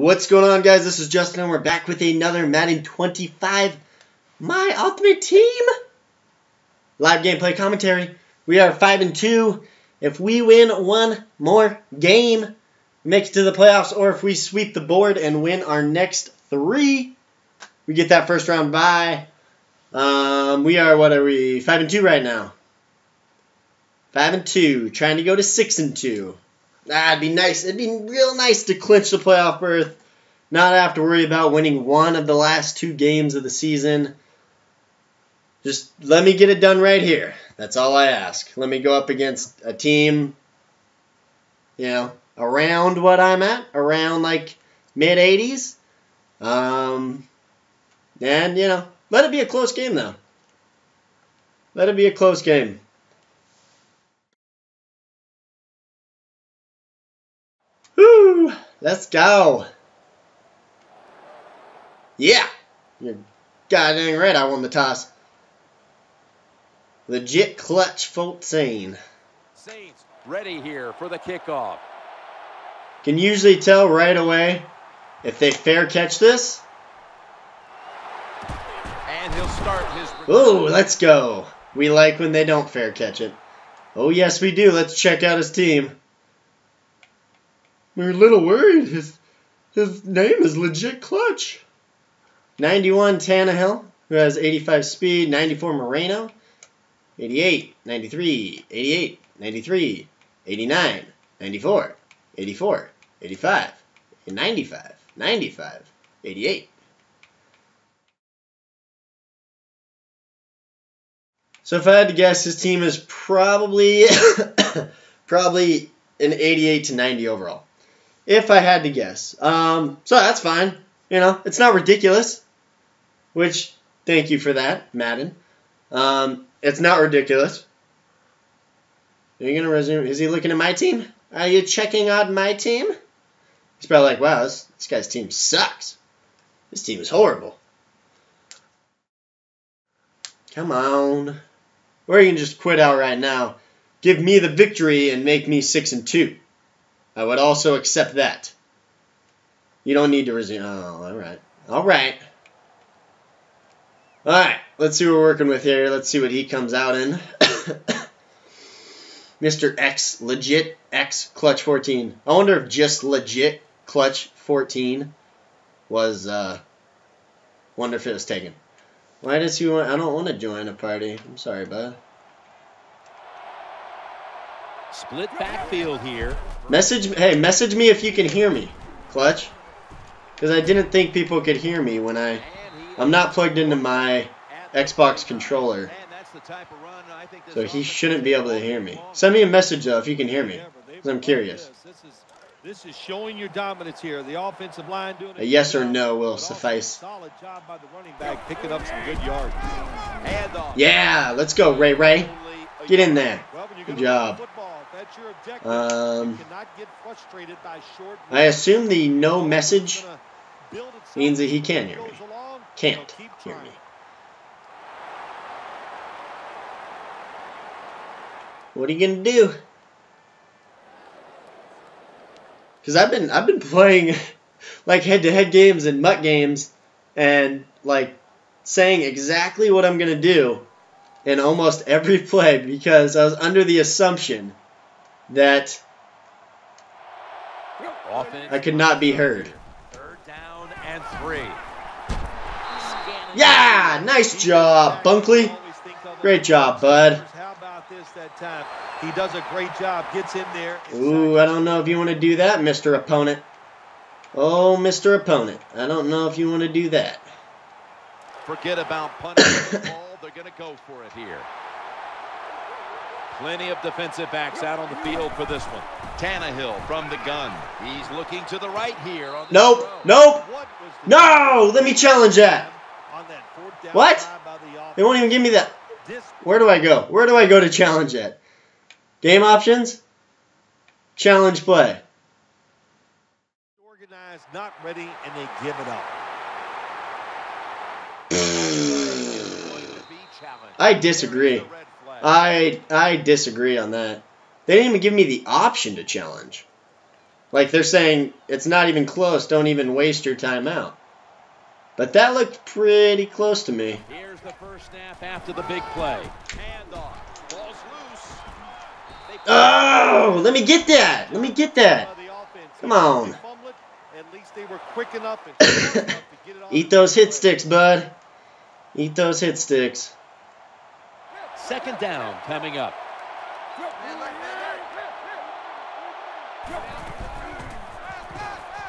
What's going on, guys? This is Justin, and we're back with another Madden 25, My Ultimate Team live gameplay commentary. We are 5-2. If we win one more game, we make it to the playoffs, or if we sweep the board and win our next three, we get that first round bye. What are we? 5-2 right now. 5-2, trying to go to 6-2. It'd be nice. It'd be real nice to clinch the playoff berth, not have to worry about winning one of the last two games of the season. Just let me get it done right here. That's all I ask. Let me go up against a team, you know, around what I'm at, around like mid-80s. And, you know, let it be a close game, though. Let it be a close game. Woo! Let's go. Yeah. You're goddamn right I won the toss. Legit clutch, Folt Sane. Saints ready here for the kickoff. Can usually tell right away if they fair catch this. And he'll start his... Ooh, let's go. We like when they don't fair catch it. Oh, yes, we do. Let's check out his team. We were a little worried. His name is Legit Clutch. 91 Tannehill, who has 85 speed. 94 Moreno. 88, 93, 88, 93, 89, 94, 84, 85, 95, 95, 88. So if I had to guess, his team is probably an 88 to 90 overall. If I had to guess. So that's fine. You know, it's not ridiculous. Which, thank you for that, Madden. It's not ridiculous. Are you going to resume? Is he looking at my team? Are you checking out my team? He's probably like, wow, this guy's team sucks. This team is horrible. Come on. Or you can just quit out right now. Give me the victory and make me 6-2. I would also accept that. You don't need to resume. Oh, all right. All right. All right. Let's see what we're working with here. Let's see what he comes out in. Mr. X, Legit X Clutch 14. I wonder if just Legit Clutch 14 was, wonder if it was taken. Why does he want, I don't want to join a party. I'm sorry, bud. Split backfield here. Message me if you can hear me, Clutch. Because I didn't think people could hear me when I'm not plugged into my Xbox controller. So he shouldn't be able to hear me. Send me a message, though, if you can hear me. Because I'm curious. This is showing your dominance here. The offensive line doing a yes or no will suffice. Solid job by the running back, picking up some good yards. Yeah, let's go, Ray Ray. Get in there. Good job. I assume the no message means that he can hear me. Can't hear me. What are you gonna do? Because I've been playing like head-to-head games and MUT games, and like saying exactly what I'm gonna do in almost every play, because I was under the assumption that I could not be heard. Third down and three. Yeah, nice job, Bunkley. Great job, bud. How about this that time? He does a great job, gets in there. Ooh, I don't know if you want to do that, Mr. Opponent. Oh, Mr. Opponent, I don't know if you want to do that. Forget about punting the ball. They're going to go for it here. Plenty of defensive backs out on the field for this one. Tannehill from the gun. He's looking to the right here. On the nope. Throw. Nope. No. Let me challenge that. What? They won't even give me that. Where do I go? Where do I go to challenge that? Game options. Challenge play. Organized, not ready, and they give it up. I disagree. I disagree on that. They didn't even give me the option to challenge. Like, they're saying, it's not even close. Don't even waste your timeout. But that looked pretty close to me. Here's the first snap after the big play. Handoff. Ball's loose. Oh, let me get that. Let me get that. Come on. At least they were quick enough and to get it off. Eat those hit sticks, bud. Eat those hit sticks. Second down coming up.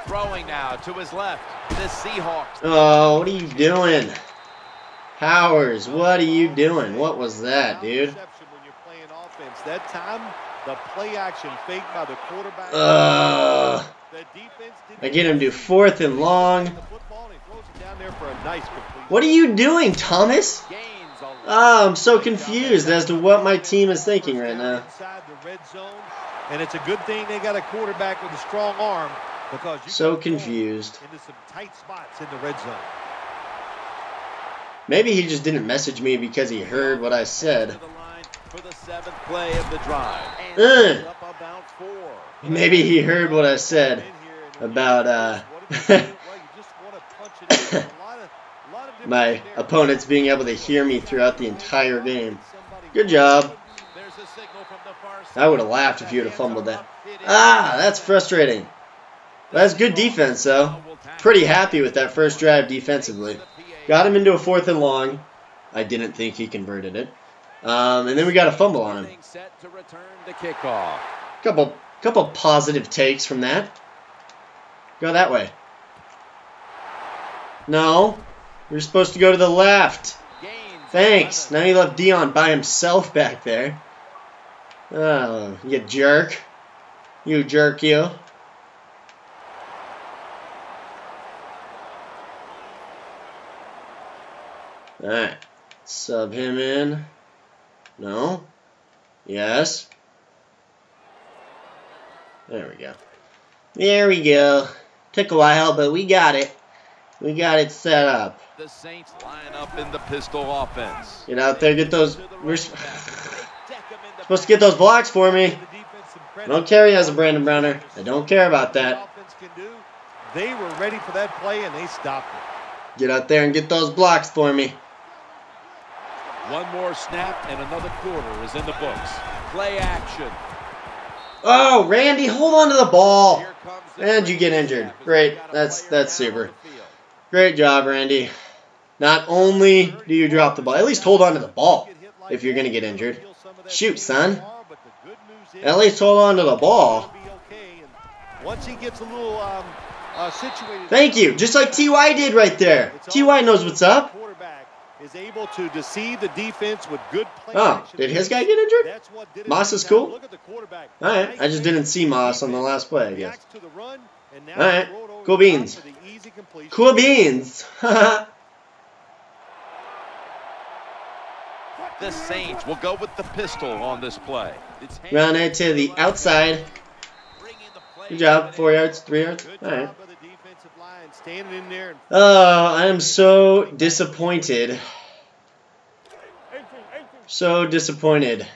Throwing now to his left. The Seahawks. Oh, what are you doing? Powers, what are you doing? What was that, dude? When you're playing offense. That time, the play action fake by the quarterback. I get him to 4th and long. What are you doing, Thomas? Oh, I'm so confused as to what my team is thinking right now. And it's a good thing they got a quarterback with a strong arm. Because you so confused. Into some tight spots in the red zone. Maybe he just didn't message me because he heard what I said. Maybe he heard what I said about my opponents being able to hear me throughout the entire game. Good job. I would have laughed if you would have fumbled that. Ah, that's frustrating. That's good defense, though. Pretty happy with that first drive defensively. Got him into a 4th and long. I didn't think he converted it. And then we got a fumble on him. Couple positive takes from that. Go that way. No. You're supposed to go to the left. Thanks. Now you left Dion by himself back there. Oh, you jerk. You jerk, you. Alright, sub him in. No. Yes. There we go. There we go. Took a while, but we got it. We got it set up. The Saints line up in the pistol offense. Get out there, get those. We're supposed to get those blocks for me. I don't care he has a Brandon Browner. I don't care about that. They were ready for that play and they stopped it. Get out there and get those blocks for me. One more snap and another quarter is in the books. Play action. Oh, Randy, hold on to the ball. And you get injured. Great. That's super. Great job, Randy. Not only do you drop the ball, at least hold on to the ball if you're going to get injured. Shoot, son. At least hold on to the ball. Once he gets a little situated. Thank you. Just like T.Y. did right there. T.Y. knows what's up. Is able to deceive the defense with good play. Oh, did his guy get injured? Moss is cool. Alright, I just didn't see Moss on the last play, I guess. Alright, cool beans. Cool beans! The Saints will go with the pistol on this play. Round it to the outside. Good job, 4 yards, 3 yards. Alright. Oh, I am so disappointed. So disappointed.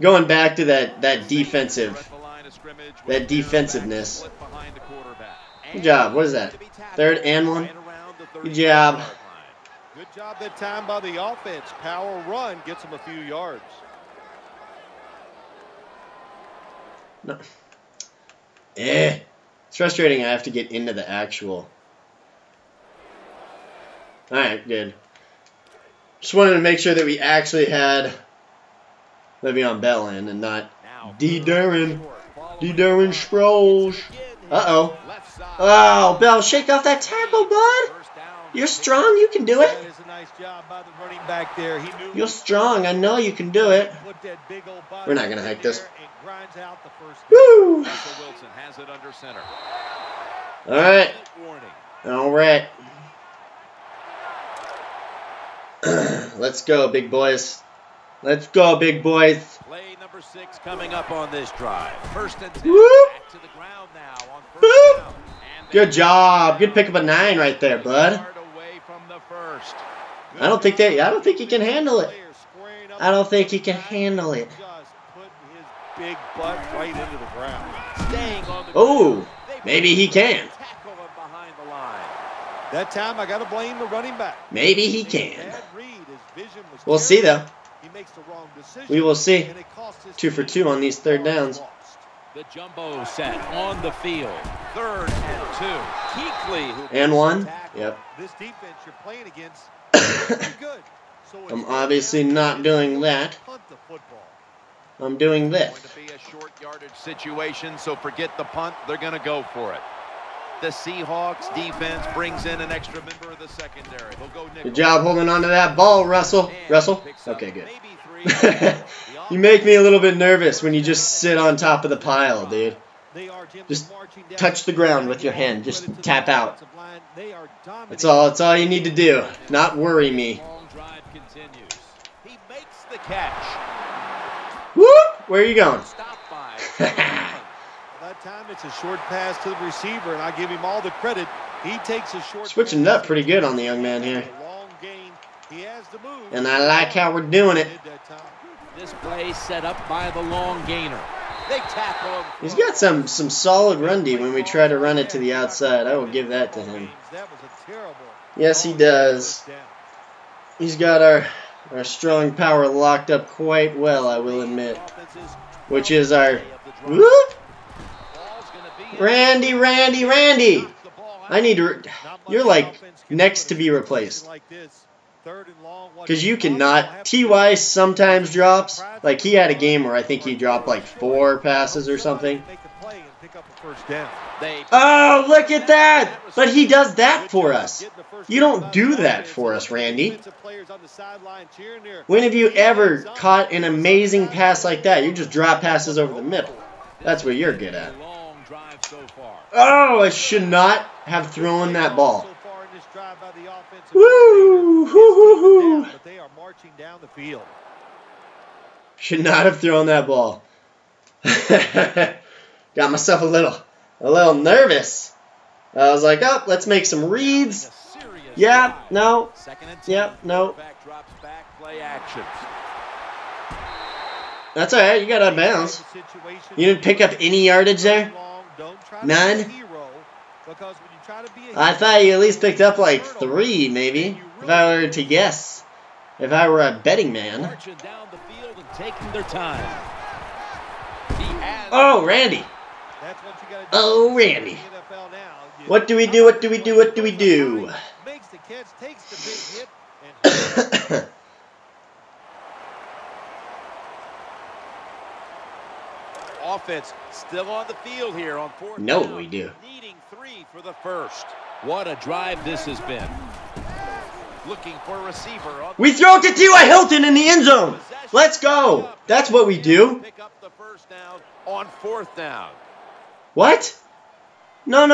Going back to that defensiveness. Good job. What is that? 3rd and 1. Good job. Good job that time by the offense. Power run gets them a few yards. No. It's frustrating I have to get into the actual. Alright, good. Just wanted to make sure that we actually had Le'Veon Bell in and not D. Darren Sproles. Uh-oh. Oh, Bell, shake off that tackle, bud. You're strong. You can do it. You're strong. I know you can do it. We're not going to hike this. Grinds out the first. Woo! Wilson has it under center. All right. All right. Let's go, big boys. Let's go, big boys. Play number 6 coming up on this drive. 1st and 10. Whoop. Back to the ground now on 1st down. Good job. Good pick up a 9 right there, bud. Away from the 1st. I don't think he can handle it. I don't think he can handle it. big butt right into the ground. Staying on the ground. Maybe he can. Tackle him behind the line. That time I got to blame the running back. Maybe he can. We'll see though. He makes the wrong decision. We will see. 2 for 2 on these third downs. The jumbo set on the field. 3rd and 2. Keekly and 1. Yep. This defense you're playing against is good. I'm obviously not doing that. I'm doing this. It's going to be a short yardage situation, so forget the punt. They're going to go for it. The Seahawks defense brings in an extra member of the secondary. They'll go nickel. Good job holding on to that ball, Russell. Russell? Okay, good. You make me a little bit nervous when you just sit on top of the pile, dude. Just touch the ground with your hand. Just tap out. That's all. That's all you need to do. Not worry me. Drive continues. He makes the catch. Whoop! Where are you going? Stop by. That time it's a short pass to the receiver, and I give him all the credit. He takes a short. Switching it up pretty good on the young man here. Long game. He has the move. And I like how we're doing it. This play set up by the long gainer. They tackle him. He's got some solid run D when we try to run it to the outside. I will give that to him. Yes, he does. He's got our strong power locked up quite well, I will admit. Which is our... Whoop! Randy! I need to... You're like next to be replaced. Because you cannot... T.Y. sometimes drops. Like he had a game where I think he dropped like 4 passes or something. Oh, look at that! But he does that for us. You don't do that for us, Randy. When have you ever caught an amazing pass like that? You just drop passes over the middle. That's what you're good at. Oh, I should not have thrown that ball. Woo! Hoo-hoo-hoo! Should not have thrown that ball. Got myself a little nervous. I was like, oh, let's make some reads. Yeah, no. Yeah, no. That's all right. You got out of bounds. You didn't pick up any yardage there? None? I thought you at least picked up like 3, maybe. If I were to guess. If I were a betting man. Oh, Randy. Oh, Randy. What do we do? What do we do? What do we do? Offense still on the field here on 4th. No, we do. Needing 3 for the first. What a drive this has been. Looking for a receiver. We throw it to T.Y. Hilton in the end zone. Let's go. That's what we do. Pick up the first down on 4th down. What? No.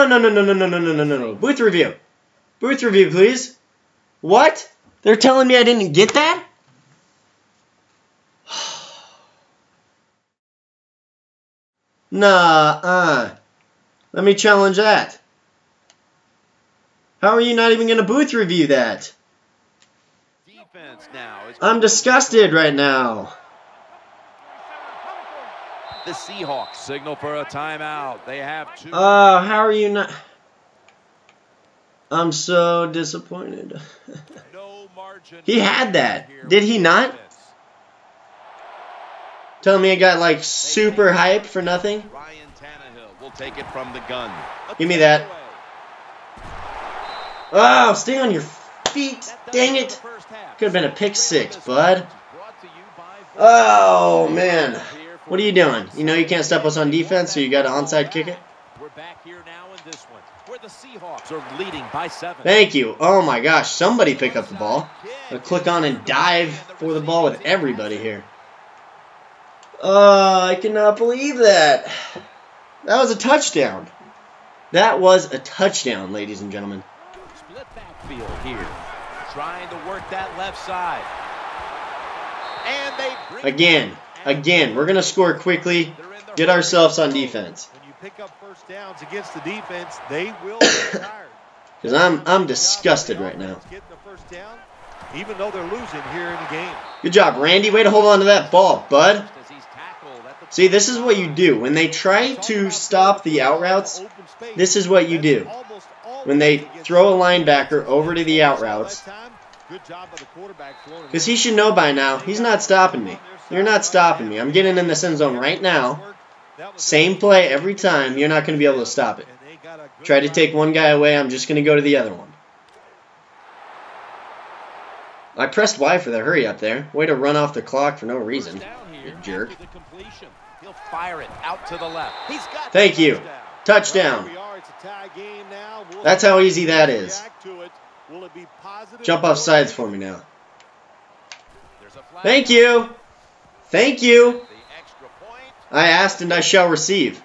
Booth review. Booth review, please. What? They're telling me I didn't get that? Nah. Let me challenge that. How are you not even going to booth review that? I'm disgusted right now. The Seahawks signal for a timeout. They have 2. How are you not? I'm so disappointed. He had that. Did he not? Tell me I got like super hype for nothing? Ryan Tannehill will take it from the gun. Give me that. Oh, stay on your feet. Dang it. Could have been a pick 6, bud. Oh, man. What are you doing? You know you can't stop us on defense, so you got to onside kick it? We're back here now in this one, where the Seahawks are leading by 7. Thank you. Oh my gosh, somebody pick up the ball. I'll click on and dive for the ball with everybody here. Oh, I cannot believe that. That was a touchdown. That was a touchdown, ladies and gentlemen. Split backfield here. Trying to work that left side. And they Again, we're going to score quickly, get ourselves on defense. When you pick up first downs against the defense, they will be tired. Because I'm disgusted right now. Getting the first down, even though they're losing here in the game. Good job, Randy. Way to hold on to that ball, bud. See, this is what you do. When they try to stop the out routes, this is what you do. When they throw a linebacker over to the out routes, because he should know by now, he's not stopping me. You're not stopping me. I'm getting in this end zone right now. Same play every time. You're not going to be able to stop it. Try to take one guy away. I'm just going to go to the other one. I pressed Y for the hurry up there. Way to run off the clock for no reason. You jerk. He'll fire it out to the left. He's got thank you. Touchdown. That's how easy that is. Jump off sides for me now. Thank you. Thank you. I asked and I shall receive.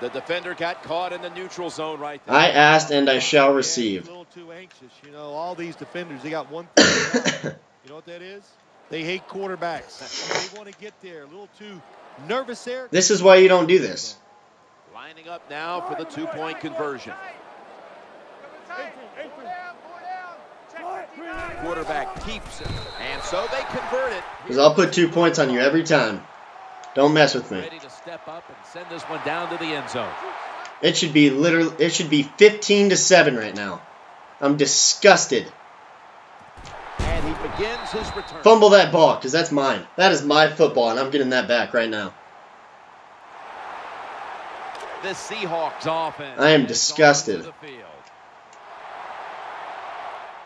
The defender got caught in the neutral zone right there. I asked and I shall receive. A little too anxious. You know, all these defenders, they got one thing. You know what that is? They hate quarterbacks. They want to get there. A little too nervous there. This is why you don't do this. Lining up now for the two-point conversion. Quarterback keeps it. And so they convert it. Because I'll put 2 points on you every time. Don't mess with me. Ready to step up and send this one down to the end zone. It should be literally 15-7 right now. I'm disgusted. And he begins his return. Fumble that ball, because that's mine. That is my football, and I'm getting that back right now. The Seahawks offense. I am disgusted.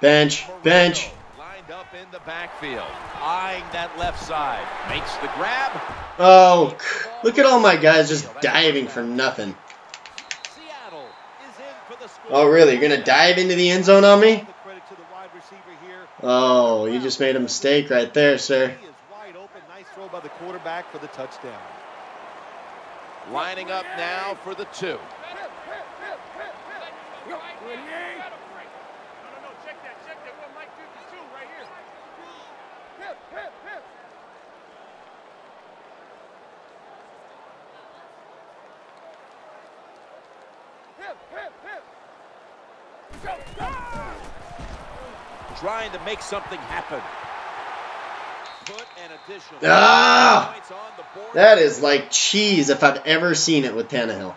Bench, bench. Up in the backfield, eyeing that left side, makes the grab. Oh, look at all my guys just diving for nothing. Seattle is in for the score. Oh, really? You're gonna dive into the end zone on me? Oh, you just made a mistake right there, sir. Wide open, nice throw by the quarterback for the touchdown. Lining up now for the two. Trying to make something happen. Put an additional points on the board. That is like cheese if I've ever seen it with Tannehill.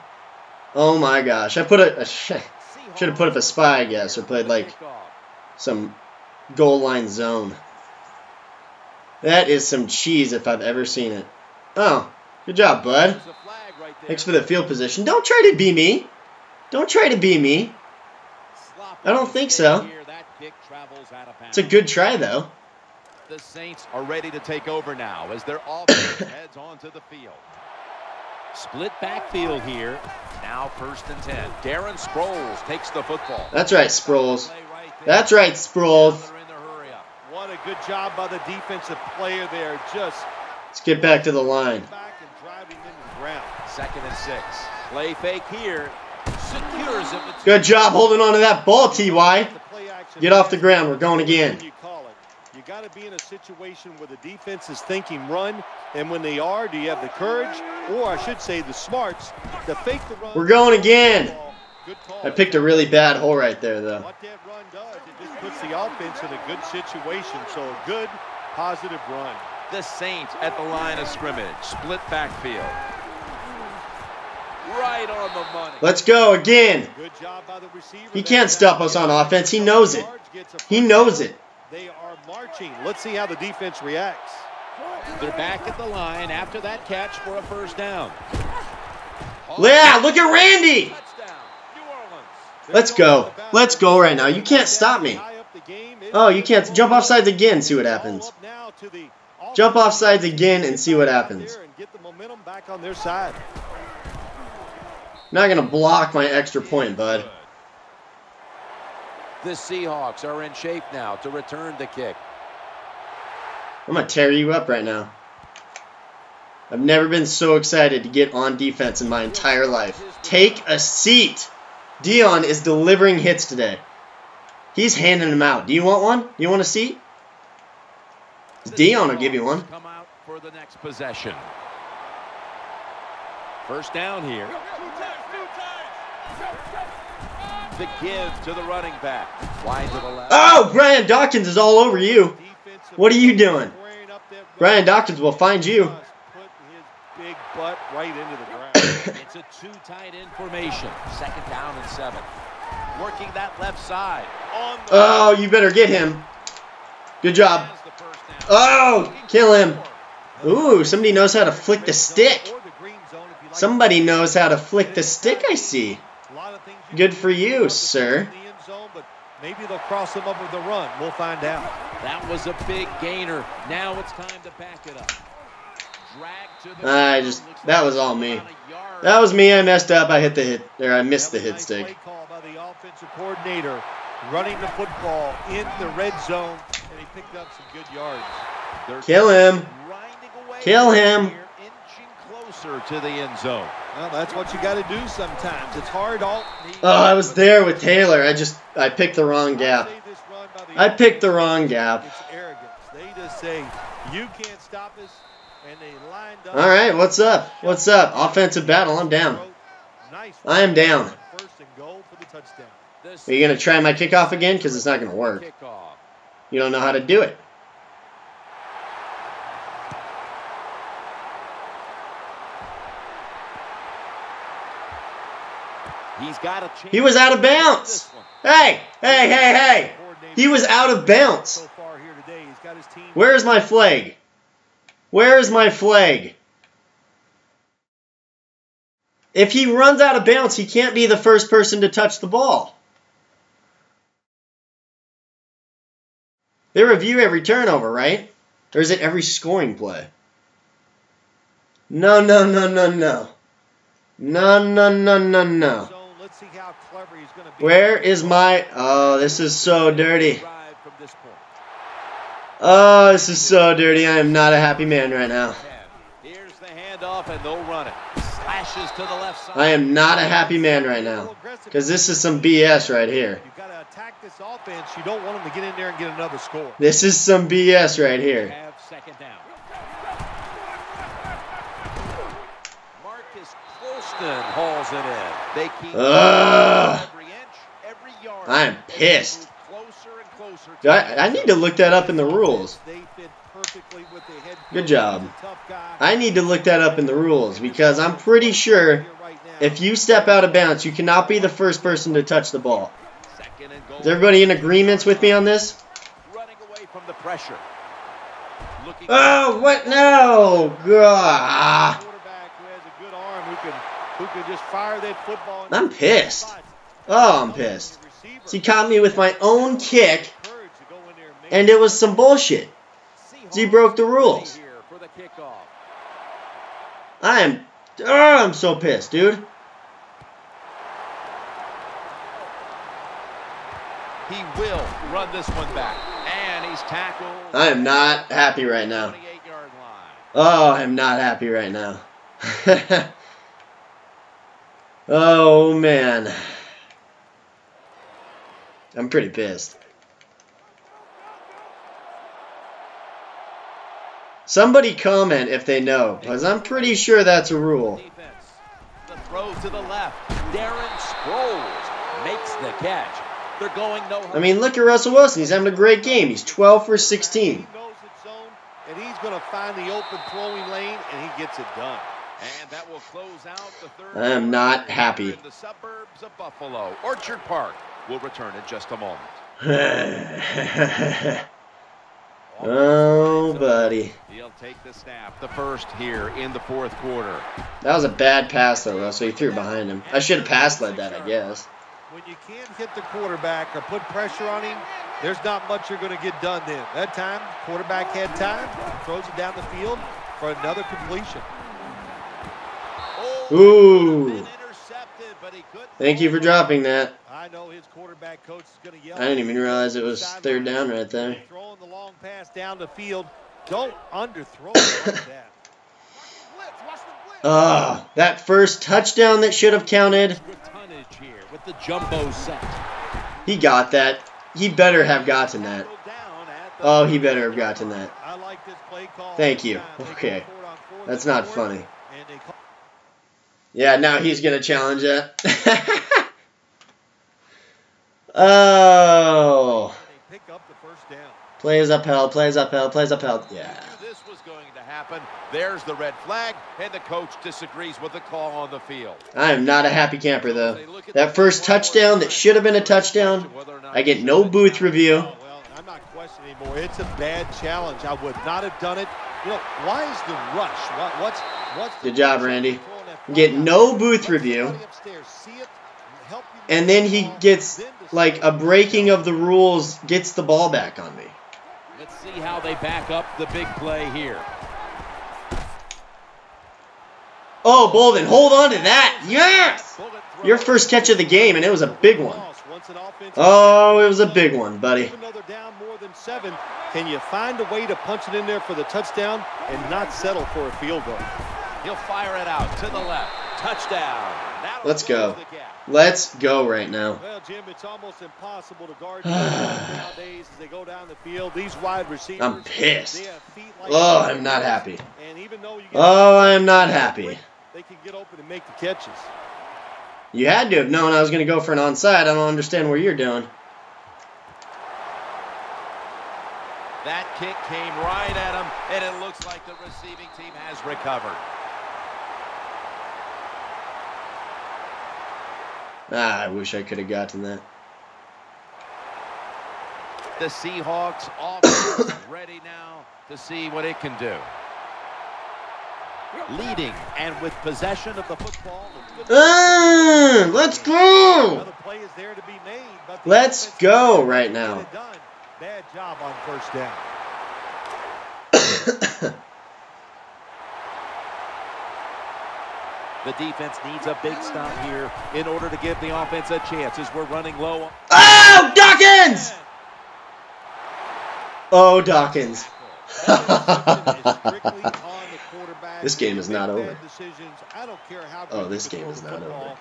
Oh my gosh. I put should have put up a spy, I guess, or played like some goal line zone. That is some cheese if I've ever seen it. Oh, good job, bud. Thanks for the field position. Don't try to be me. Don't try to be me. I don't think so. It's a good try, though. The Saints are ready to take over now as their offense heads onto the field. Split backfield here. Now 1st and 10. Darren Sproles takes the football. That's right, Sproles. That's right, Sproles. What a good job by the defensive player there. Just let's get back to the line. Back and driving into the ground. 2nd and 6. Play fake here. Secures it. Good job holding on to that ball, T.Y. Get off the ground. We're going again. You got to be in a situation where the defense is thinking run, and when they are, do you have the courage, or I should say the smarts, to fake the run. We're going again. I picked a really bad hole right there, though. What that run does, it just puts the offense in a good situation, so a good, positive run. The Saints at the line of scrimmage. Split backfield. Right on the money. Let's go again. Good job by the receiver. He can't stop us on offense. He knows it. He knows it. They are marching. Let's see how the defense reacts. They're back at the line after that catch for a 1st down. Yeah, look at Randy. Let's go. Let's go right now. You can't stop me. Oh, you can't. Jump off sides again, see what happens. Jump off sides again and see what happens. Get the momentum back on their side. Not going to block my extra point, bud. The Seahawks are in shape now to return the kick. I'm going to tear you up right now. I've never been so excited to get on defense in my entire life. Take a seat. Dion is delivering hits today. He's handing them out. Do you want one? You want a seat? Dion will give you one. Come out for the next possession. 1st down here. The give to the running back. Wide to the left. Oh, Brian Dawkins is all over you. Defense What are you doing? Brian Dawkins will find you. Big butt right into the ground. It's a two tight end formation. Second down and 7. Working that left side. Oh, you better get him. Good job. Oh, kill him. Ooh, somebody knows how to flick the stick. Somebody knows how to flick the stick, I see. Good for you, sir. Maybe they'll cross him up with the run. We'll find out. That was a big gainer. Now it's time to back it up. That was all me. That was me. I messed up. I hit the hit. There, I missed the hit stick. Call by the offensive coordinator, running the football in the red zone, and he picked up some good yards. Kill him. Kill him. Inching closer to the end zone. Well, that's what you got to do sometimes. It's hard. I was there with Taylor. I picked the wrong gap. I picked the wrong gap. It's arrogance. They just say you can't stop us. All right, what's up? What's up? Offensive battle. I'm down. I am down. Are you going to try my kickoff again? Because it's not going to work. You don't know how to do it. He was out of bounds. Hey, hey, hey, hey. He was out of bounds. Where is my flag? Where is my flag? If he runs out of bounds, he can't be the first person to touch the ball. They review every turnover, right? Or is it every scoring play? No, no, no, no, no. No, no, no, no, no. Where is my... Oh, this is so dirty. Oh, this is so dirty. I am not a happy man right now. Here's the handoff, and they'll run it. Slashes to the left side. I am not a happy man right now, because this is some BS right here. You've got to attack this offense. You don't want them to get in there and get another score. This is some BS right here. Have second down. Marcus Colston hauls it in. They keep every inch, every yard. I am pissed. I need to look that up in the rules. Good job. I need to look that up in the rules because I'm pretty sure if you step out of bounds, you cannot be the first person to touch the ball. Is everybody in agreements with me on this? Oh, what? No! I'm pissed. Oh, I'm pissed. So he caught me with my own kick, and it was some bullshit. So he broke the rules. I'm so pissed, dude. He will run this one back, and he's tackled. I am not happy right now. Oh, I'm not happy right now. Oh, man. I'm pretty pissed. Somebody comment if they know, because I'm pretty sure that's a rule. The throw to the left. Darren Sproles makes the catch. They're going no. I mean, look at Russell Wilson. He's having a great game. He's 12 for 16. And he's going to find the open throwing lane, and he gets it done. And that will close out the third. I am not happy. In the suburbs of Buffalo, Orchard Park. We'll return in just a moment. Oh, buddy. He'll take the snap, the first here in the fourth quarter. That was a bad pass, though, Russell. He threw behind him. I should have pass-led that, I guess. When you can't hit the quarterback or put pressure on him, there's not much you're going to get done then. That time, quarterback had time, throws it down the field for another completion. Ooh. Thank you for dropping that. I know his quarterback coach is going to yell. I didn't even realize it was third down right there. Throwing the long pass down the field. Don't underthrow like that. Oh, that first touchdown that should have counted. He got that. He better have gotten that. Oh, he better have gotten that. Thank you. Okay. That's not funny. Yeah, now he's going to challenge that. Oh. Plays upheld, plays upheld, plays upheld. Yeah. This was going to happen. There's the red flag, and the coach disagrees with the call on the field. I am not a happy camper, though. That first touchdown that should have been a touchdown, I get no booth review. Well, I'm not questioning anymore. It's a bad challenge. I would not have done it. Look, why is the rush? What's the good job, Randy. Get no booth review. And then he gets, like, a breaking of the rules, gets the ball back on me. Let's see how they back up the big play here. Oh, Bolden, hold on to that. Yes! Your first catch of the game, and it was a big one. Oh, it was a big one, buddy. Can you find a way to punch it in there for the touchdown and not settle for a field goal? He'll fire it out to the left. Touchdown. Let's go. Let's go right now. Well, Jim, it's almost impossible to guard nowadays as they go down the field. These wide receivers, I'm pissed. They have feet like I'm not happy. And even though you I'm not happy. They can get open and make the catches. You had to have known I was going to go for an onside. I don't understand what you're doing. That kick came right at him, and it looks like the receiving team has recovered. Ah, I wish I could have gotten that. The Seahawks offense ready now to see what it can do. Leading and with possession of the football. Let's go! Play is there to be made, but let's go right now. Bad job on first down. The defense needs a big stop here in order to give the offense a chance as we're running low. Oh, Dawkins! Oh, Dawkins. This game is not over. Oh, this game is not over.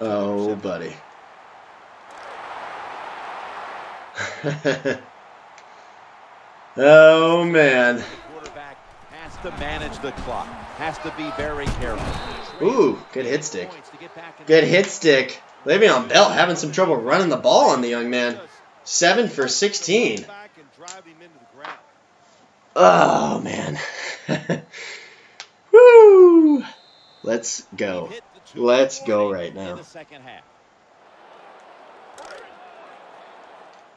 Oh, buddy. Oh, man. To manage the clock, has to be very careful. Ooh, good hit stick. Good hit stick. Le'Veon Bell having some trouble running the ball on the young man. 7 for 16. Oh man. Woo! Let's go. Let's go right now.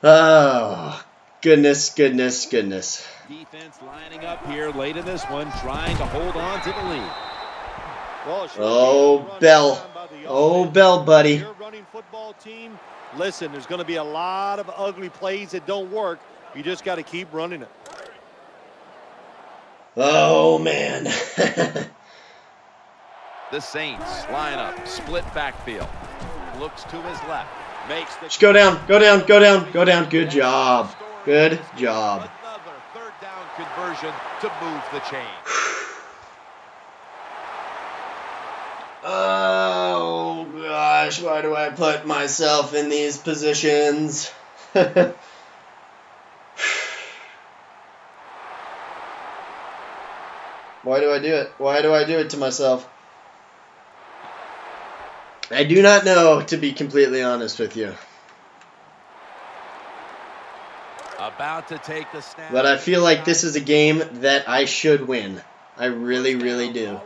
Oh. Goodness, goodness, goodness. Defense lining up here late in this one, trying to hold on to the lead. Oh, Bell. Oh, Bell, buddy. You're running football team. Listen, there's going to be a lot of ugly plays that don't work. You just got to keep running it. Oh, man. The Saints line up, split backfield. Looks to his left. Makes the... Just go down, go down, go down, go down. Good job. Good job. Another third down conversion to move the chain. Oh gosh, why do I put myself in these positions? Why do I do it? Why do I do it to myself? I do not know, to be completely honest with you. About to take the snap. But I feel like this is a game that I should win. I really, really do.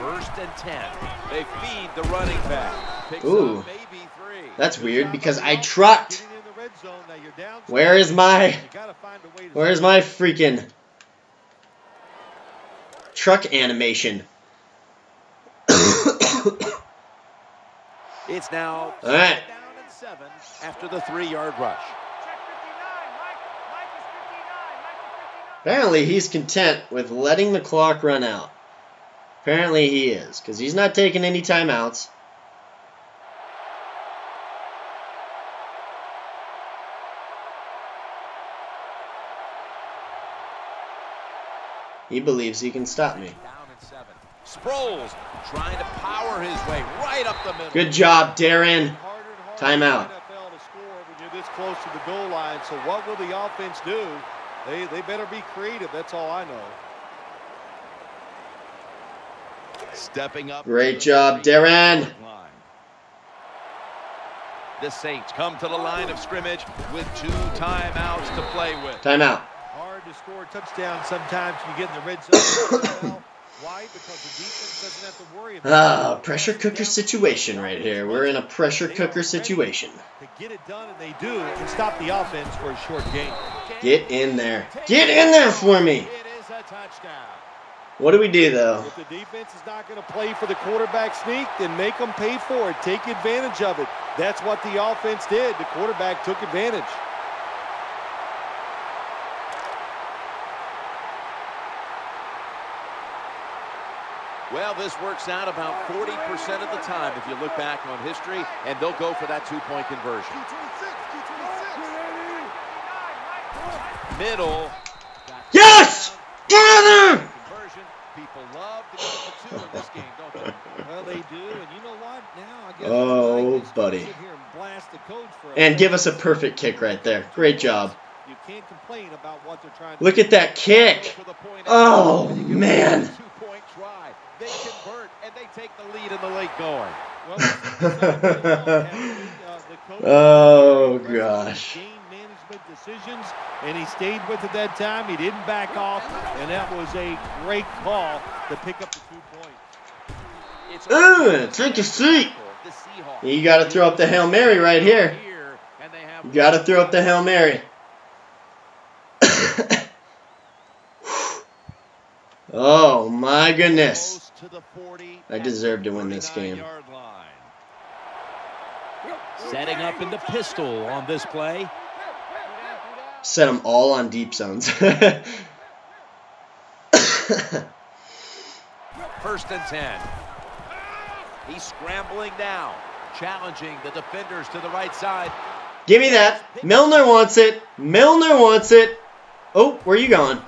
First and 10. They feed the running back. Ooh. That's weird because I trucked. Where is my... Where is my freaking... truck animation? It's now... All right. After the 3-yard rush. Apparently he's content with letting the clock run out. Apparently he is, because he's not taking any timeouts. He believes he can stop me. Sproles trying to power his way right up the middle. Good job, Darren. Timeout. NFL to score when you're this close to the goal line. So what will the offense do? They better be creative. That's all I know. Stepping up. Great job, Darren. The Saints come to the line of scrimmage with two timeouts to play with. Timeout. Hard to score a touchdown sometimes when you get in the red zone. Why? Because the defense doesn't have to worry about pressure cooker situation right here. We're in a pressure cooker situation. To get it done, and they do, and stop the offense for a short game. Get in there. Get in there for me. It is a touchdown. What do we do, though? If the defense is not going to play for the quarterback sneak, then make them pay for it. Take advantage of it. That's what the offense did. The quarterback took advantage. Well, this works out about 40% of the time if you look back on history, and they'll go for that two-point conversion. Middle. Yes! Get in there! People love to go for two in this game, don't they? Well, they do, and you know what? Now I guess buddy. And give us a perfect kick right there. Great job. You can't complain about what they're trying to do. Look at that kick. Oh, man. They convert and they take the lead in the late going. Oh gosh. Game management decisions, and he stayed with it that time. He didn't back off, and that was a great call to pick up the 2 points. Take a seat. You got to throw up the Hail Mary right here. You got to throw up the Hail Mary. Oh my goodness. I deserve to win this game. Setting up in the pistol on this play. Set them all on deep zones. First and 10. He's scrambling now, challenging the defenders to the right side. Give me that. Milner wants it. Milner wants it. Oh, where are you going?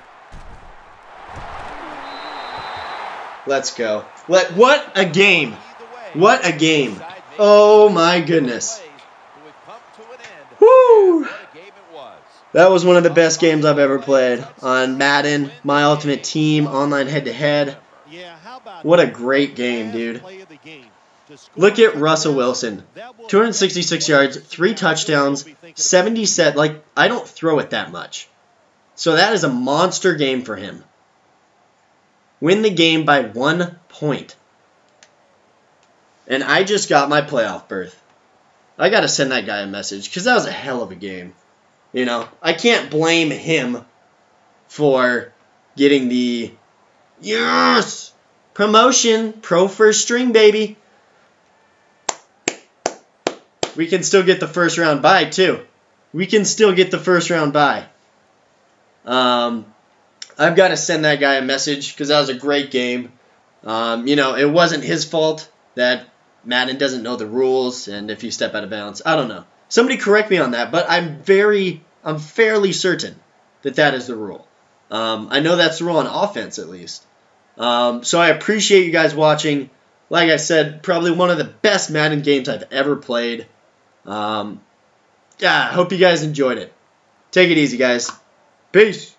Let's go. What a game. What a game. Oh, my goodness. Woo! That was one of the best games I've ever played on Madden, My Ultimate Team, online head-to-head. What a great game, dude. Look at Russell Wilson. 266 yards, 3 touchdowns, 77. Like, I don't throw it that much. So that is a monster game for him. Win the game by 1 point. And I just got my playoff berth. I got to send that guy a message because that was a hell of a game. You know, I can't blame him for getting the promotion. Pro first string, baby. We can still get the first round bye, too. We can still get the first round bye. I've got to send that guy a message because that was a great game. You know, it wasn't his fault that Madden doesn't know the rules and if you step out of bounds. I don't know. Somebody correct me on that, but I'm fairly certain that that is the rule. I know that's the rule on offense at least. So I appreciate you guys watching. Like I said, probably one of the best Madden games I've ever played. Yeah, I hope you guys enjoyed it. Take it easy, guys. Peace.